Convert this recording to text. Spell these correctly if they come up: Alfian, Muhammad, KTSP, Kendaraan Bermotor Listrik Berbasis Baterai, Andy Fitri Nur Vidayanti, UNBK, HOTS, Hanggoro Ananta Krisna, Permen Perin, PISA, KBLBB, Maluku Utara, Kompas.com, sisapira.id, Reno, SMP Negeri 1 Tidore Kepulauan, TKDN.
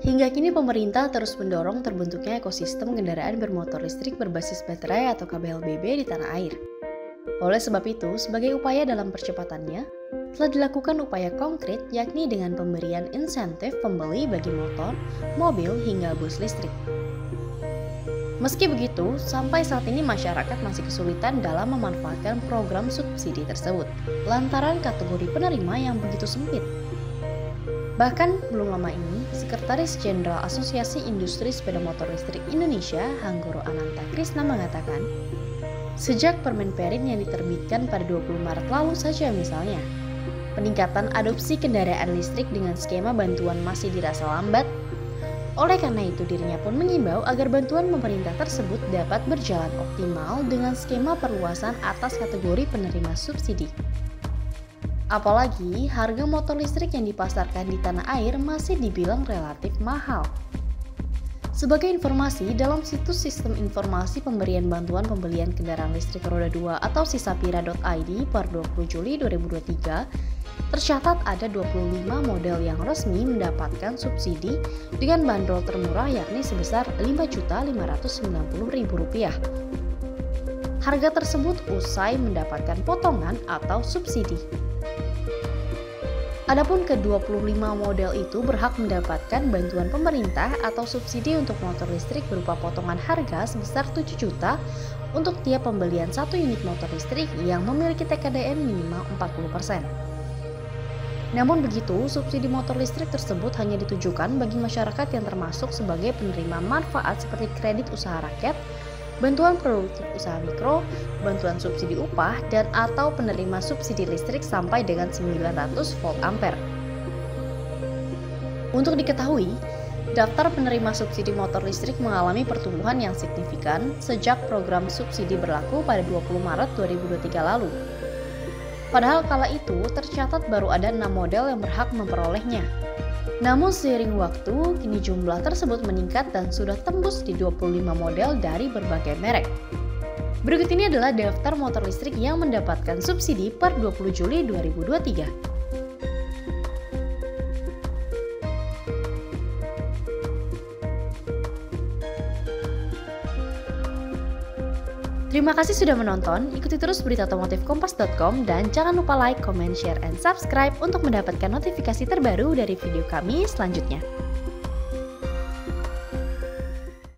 Hingga kini pemerintah terus mendorong terbentuknya ekosistem kendaraan bermotor listrik berbasis baterai atau KBLBB di tanah air. Oleh sebab itu, sebagai upaya dalam percepatannya, telah dilakukan upaya konkret yakni dengan pemberian insentif pembeli bagi motor, mobil, hingga bus listrik. Meski begitu, sampai saat ini masyarakat masih kesulitan dalam memanfaatkan program subsidi tersebut, lantaran kategori penerima yang begitu sempit. Bahkan belum lama ini, Sekretaris Jenderal Asosiasi Industri Sepeda Motor Listrik Indonesia, Hanggoro Ananta Krisna mengatakan, sejak Permen Perin yang diterbitkan pada 20 Maret lalu saja misalnya, peningkatan adopsi kendaraan listrik dengan skema bantuan masih dirasa lambat. Oleh karena itu, dirinya pun mengimbau agar bantuan pemerintah tersebut dapat berjalan optimal dengan skema perluasan atas kategori penerima subsidi. Apalagi, harga motor listrik yang dipasarkan di tanah air masih dibilang relatif mahal. Sebagai informasi, dalam situs Sistem Informasi Pemberian Bantuan Pembelian Kendaraan Listrik Roda 2 atau sisapira.id per 20 Juli 2023, tercatat ada 25 model yang resmi mendapatkan subsidi dengan bandrol termurah yakni sebesar Rp5.590.000. Harga tersebut usai mendapatkan potongan atau subsidi. Adapun ke-25 model itu berhak mendapatkan bantuan pemerintah atau subsidi untuk motor listrik berupa potongan harga sebesar Rp7.000.000 untuk tiap pembelian satu unit motor listrik yang memiliki TKDN minimal 40%. Namun begitu, subsidi motor listrik tersebut hanya ditujukan bagi masyarakat yang termasuk sebagai penerima manfaat seperti kredit usaha rakyat, bantuan produktif usaha mikro, bantuan subsidi upah, dan atau penerima subsidi listrik sampai dengan 900 volt ampere. Untuk diketahui, daftar penerima subsidi motor listrik mengalami pertumbuhan yang signifikan sejak program subsidi berlaku pada 20 Maret 2023 lalu. Padahal kala itu tercatat baru ada 6 model yang berhak memperolehnya. Namun seiring waktu, kini jumlah tersebut meningkat dan sudah tembus di 25 model dari berbagai merek. Berikut ini adalah daftar motor listrik yang mendapatkan subsidi per 20 Juli 2023. Terima kasih sudah menonton, ikuti terus berita otomotif kompas.com dan jangan lupa like, comment, share, and subscribe untuk mendapatkan notifikasi terbaru dari video kami selanjutnya.